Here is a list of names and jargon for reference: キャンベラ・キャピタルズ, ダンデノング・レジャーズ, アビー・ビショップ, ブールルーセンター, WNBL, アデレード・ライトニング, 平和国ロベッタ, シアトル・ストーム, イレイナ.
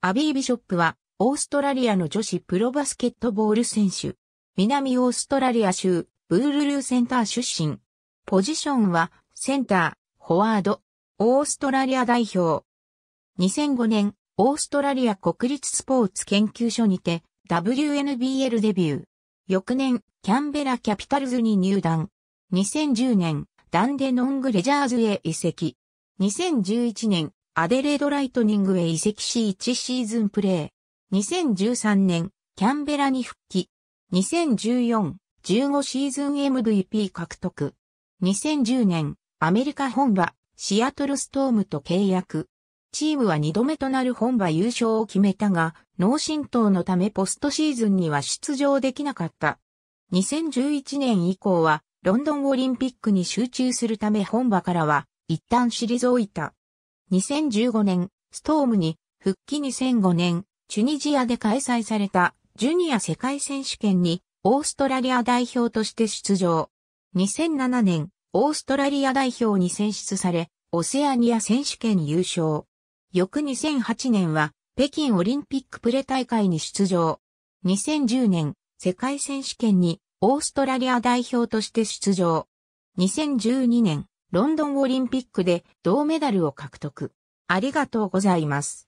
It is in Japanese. アビー・ビショップは、オーストラリアの女子プロバスケットボール選手。南オーストラリア州、ブールルーセンター出身。ポジションは、センター、フォワード、オーストラリア代表。2005年、オーストラリア国立スポーツ研究所にて、WNBL デビュー。翌年、キャンベラ・キャピタルズに入団。2010年、ダンデノング・レジャーズへ移籍。2011年、アデレード・ライトニングへ移籍し1シーズンプレー。2013年、キャンベラに復帰。2014、15シーズン MVP 獲得。2010年、アメリカ本場、シアトルストームと契約。チームは2度目となる本場優勝を決めたが、脳震盪のためポストシーズンには出場できなかった。2011年以降は、ロンドンオリンピックに集中するため本場からは、一旦退いた。2015年、ストームに復帰。2005年、チュニジアで開催されたジュニア世界選手権にオーストラリア代表として出場。2007年、オーストラリア代表に選出され、オセアニア選手権優勝。翌2008年は北京オリンピックプレ大会に出場。2010年、世界選手権にオーストラリア代表として出場。2012年、ロンドンオリンピックで銅メダルを獲得。ありがとうございます。